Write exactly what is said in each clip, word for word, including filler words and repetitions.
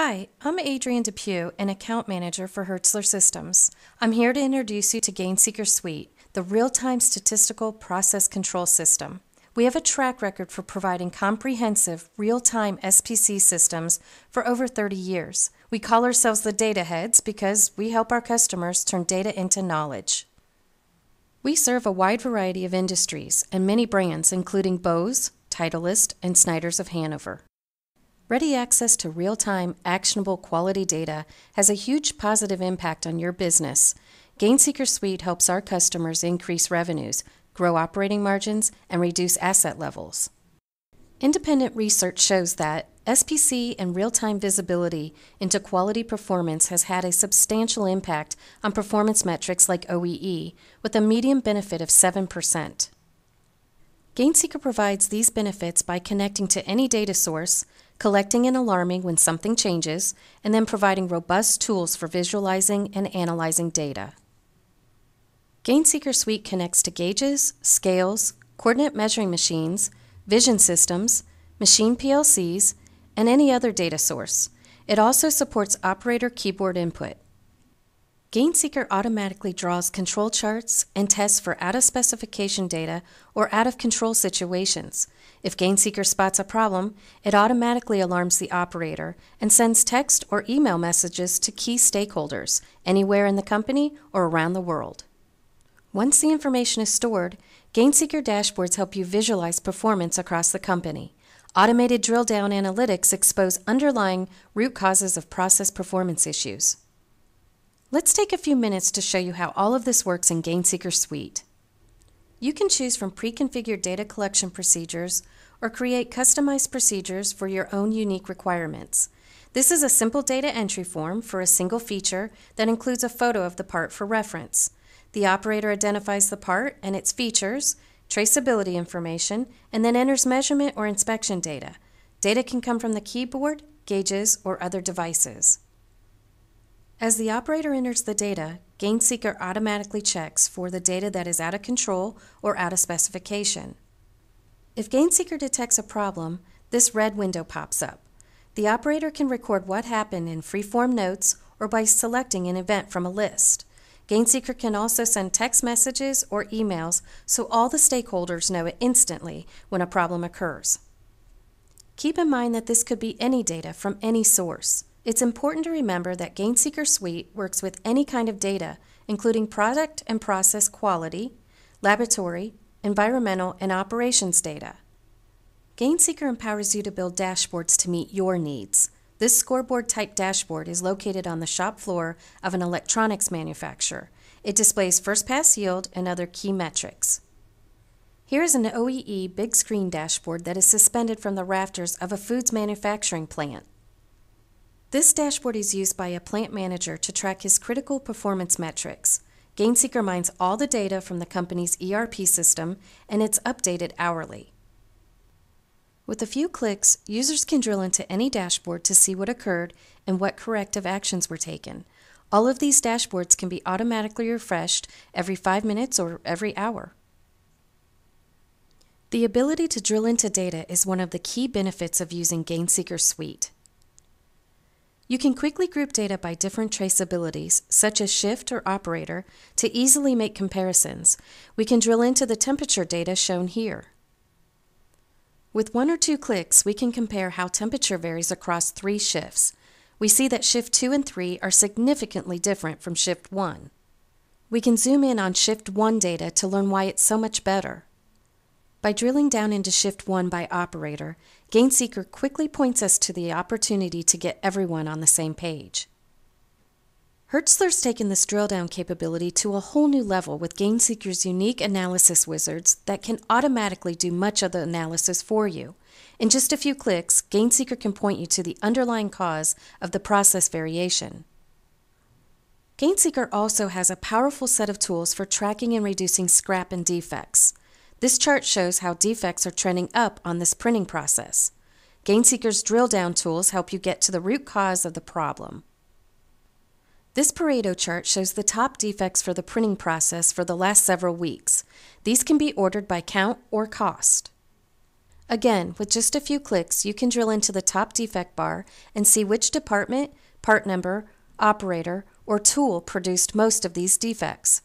Hi, I'm Adrienne DePue, an account manager for Hertzler Systems. I'm here to introduce you to GainSeeker Suite, the real-time statistical process control system. We have a track record for providing comprehensive, real-time S P C systems for over thirty years. We call ourselves the data heads because we help our customers turn data into knowledge. We serve a wide variety of industries and many brands, including Bose, Titleist, and Snyder's of Hanover. Ready access to real-time, actionable quality data has a huge positive impact on your business. GainSeeker Suite helps our customers increase revenues, grow operating margins, and reduce asset levels. Independent research shows that S P C and real-time visibility into quality performance has had a substantial impact on performance metrics like O E E, with a median benefit of seven percent. GainSeeker provides these benefits by connecting to any data source, collecting and alarming when something changes, and then providing robust tools for visualizing and analyzing data. GainSeeker Suite connects to gauges, scales, coordinate measuring machines, vision systems, machine P L Cs, and any other data source. It also supports operator keyboard input. GainSeeker automatically draws control charts and tests for out-of-specification data or out-of-control situations. If GainSeeker spots a problem, it automatically alarms the operator and sends text or email messages to key stakeholders anywhere in the company or around the world. Once the information is stored, GainSeeker dashboards help you visualize performance across the company. Automated drill-down analytics expose underlying root causes of process performance issues. Let's take a few minutes to show you how all of this works in GainSeeker Suite. You can choose from pre-configured data collection procedures or create customized procedures for your own unique requirements. This is a simple data entry form for a single feature that includes a photo of the part for reference. The operator identifies the part and its features, traceability information, and then enters measurement or inspection data. Data can come from the keyboard, gauges, or other devices. As the operator enters the data, GainSeeker automatically checks for the data that is out of control or out of specification. If GainSeeker detects a problem, this red window pops up. The operator can record what happened in free-form notes or by selecting an event from a list. GainSeeker can also send text messages or emails so all the stakeholders know it instantly when a problem occurs. Keep in mind that this could be any data from any source. It's important to remember that GainSeeker Suite works with any kind of data, including product and process quality, laboratory, environmental, and operations data. GainSeeker empowers you to build dashboards to meet your needs. This scoreboard-type dashboard is located on the shop floor of an electronics manufacturer. It displays first-pass yield and other key metrics. Here is an O E E big-screen dashboard that is suspended from the rafters of a foods manufacturing plant. This dashboard is used by a plant manager to track his critical performance metrics. GainSeeker mines all the data from the company's E R P system, and it's updated hourly. With a few clicks, users can drill into any dashboard to see what occurred and what corrective actions were taken. All of these dashboards can be automatically refreshed every five minutes or every hour. The ability to drill into data is one of the key benefits of using GainSeeker Suite. You can quickly group data by different traceabilities, such as shift or operator, to easily make comparisons. We can drill into the temperature data shown here. With one or two clicks, we can compare how temperature varies across three shifts. We see that shift two and three are significantly different from shift one. We can zoom in on shift one data to learn why it's so much better. By drilling down into shift one by operator, GainSeeker quickly points us to the opportunity to get everyone on the same page. Hertzler's taken this drill-down capability to a whole new level with GainSeeker's unique analysis wizards that can automatically do much of the analysis for you. In just a few clicks, GainSeeker can point you to the underlying cause of the process variation. GainSeeker also has a powerful set of tools for tracking and reducing scrap and defects. This chart shows how defects are trending up on this printing process. GainSeeker's drill-down tools help you get to the root cause of the problem. This Pareto chart shows the top defects for the printing process for the last several weeks. These can be ordered by count or cost. Again, with just a few clicks, you can drill into the top defect bar and see which department, part number, operator, or tool produced most of these defects.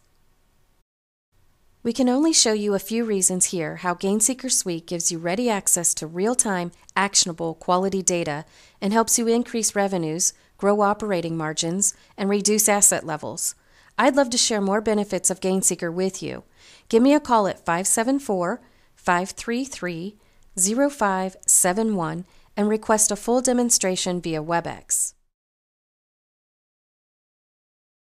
We can only show you a few reasons here how GainSeeker Suite gives you ready access to real-time, actionable quality data and helps you increase revenues, grow operating margins, and reduce asset levels. I'd love to share more benefits of GainSeeker with you. Give me a call at five seven four, five three three, zero five seven one and request a full demonstration via WebEx.